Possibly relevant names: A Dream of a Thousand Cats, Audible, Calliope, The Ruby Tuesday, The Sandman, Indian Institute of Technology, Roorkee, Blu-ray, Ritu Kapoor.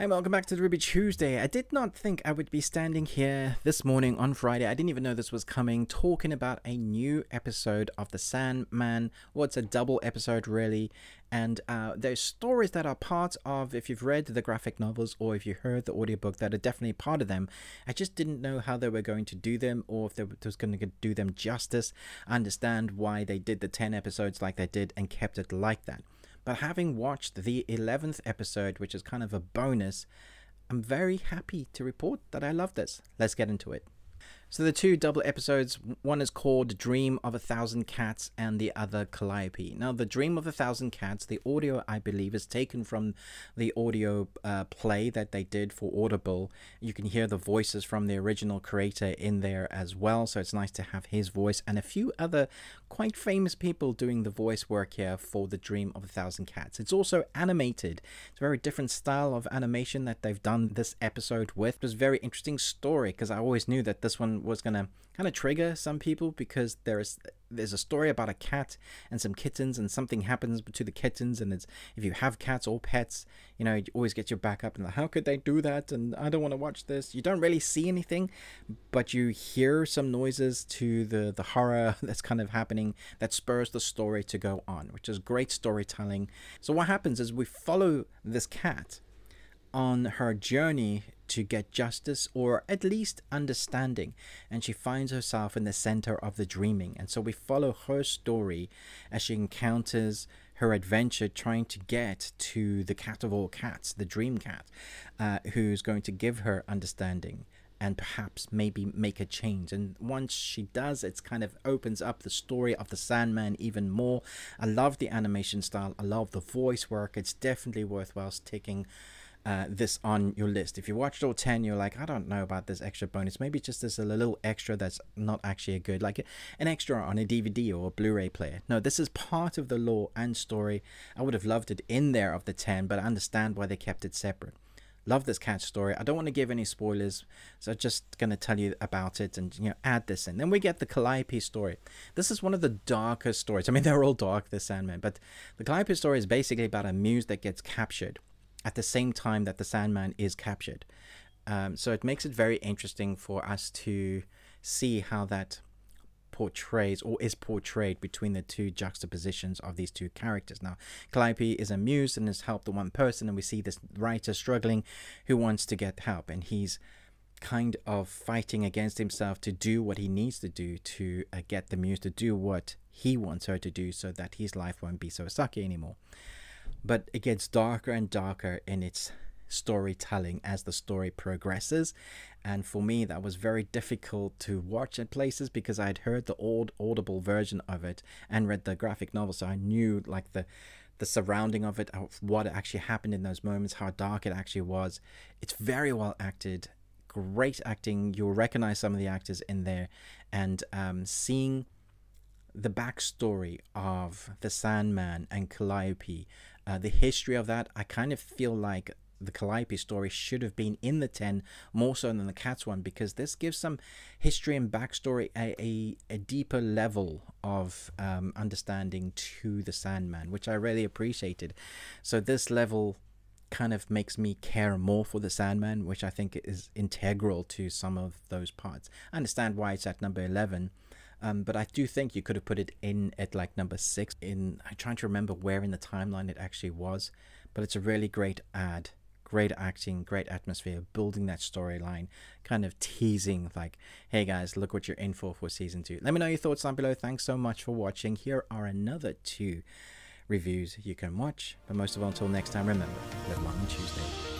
Hey, welcome back to the Ruby Tuesday. I did not think I would be standing here this morning on Friday. I didn't even know this was coming, talking about a new episode of The Sandman. Well, it's a double episode, really. And there's stories that are part of, if you've read the graphic novels or if you heard the audiobook, that are definitely part of them. I just didn't know how they were going to do them or if they was going to do them justice. I understand why they did the 10 episodes like they did and kept it like that. But having watched the 11th episode, which is kind of a bonus, I'm very happy to report that I love this. Let's get into it. So the two double episodes, one is called Dream of a Thousand Cats and the other Calliope. Now, the Dream of a Thousand Cats, the audio, I believe, is taken from the audio play that they did for Audible. You can hear the voices from the original creator in there as well, so it's nice to have his voice and a few other quite famous people doing the voice work here for the Dream of a Thousand Cats. It's also animated. It's a very different style of animation that they've done this episode with. It was a very interesting story because I always knew that this one was going to kind of trigger some people because there's a story about a cat and some kittens, and something happens to the kittens, and it's, if you have cats or pets, you know, you always get your back up and like, how could they do that, and I don't want to watch this. You don't really see anything, but you hear some noises to the horror that's kind of happening that spurs the story to go on, which is great storytelling. So what happens is we follow this cat on her journey to get justice, or at least understanding, and she finds herself in the center of the dreaming. And so we follow her story as she encounters her adventure trying to get to the cat of all cats, the dream cat, who's going to give her understanding and perhaps maybe make a change. And once she does, it's kind of opens up the story of the Sandman even more. I love the animation style. I love the voice work. It's definitely worthwhile sticking this on your list. If you watched all 10, you're like, I don't know about this extra bonus. Maybe just this little extra that's not actually a good, like an extra on a DVD or a Blu-ray player. No, this is part of the lore and story. I would have loved it in there of the 10, but I understand why they kept it separate. Love this cat story. I don't want to give any spoilers, so I'm just going to tell you about it and, you know, add this in. Then we get the Calliope story. This is one of the darker stories. I mean, they're all dark, the Sandman, but the Calliope story is basically about a muse that gets captured at the same time that the Sandman is captured. So it makes it very interesting for us to see how that portrays or is portrayed between the two juxtapositions of these two characters. Now, Calliope is a muse and has helped the one person, and we see this writer struggling who wants to get help, and he's kind of fighting against himself to do what he needs to do to get the muse to do what he wants her to do so that his life won't be so sucky anymore. But it gets darker and darker in its storytelling as the story progresses. And for me, that was very difficult to watch at places because I'd heard the old Audible version of it and read the graphic novel. So I knew like the surrounding of it, what actually happened in those moments, how dark it actually was. It's very well acted, great acting. You'll recognize some of the actors in there, and seeing the backstory of the Sandman and Calliope, the history of that, I kind of feel like the Calliope story should have been in the 10 more so than the Cats one, because this gives some history and backstory, a deeper level of understanding to the Sandman, which I really appreciated. So this level kind of makes me care more for the Sandman, which I think is integral to some of those parts. I understand why it's at number 11, but I do think you could have put it in at like number 6. I'm trying to remember where in the timeline it actually was, but it's a really great ad, great acting, great atmosphere, building that storyline, kind of teasing like, hey guys, look what you're in for season 2. Let me know your thoughts down below. Thanks so much for watching. Here are another 2 reviews you can watch, but most of all, until next time, remember, live long on Tuesday.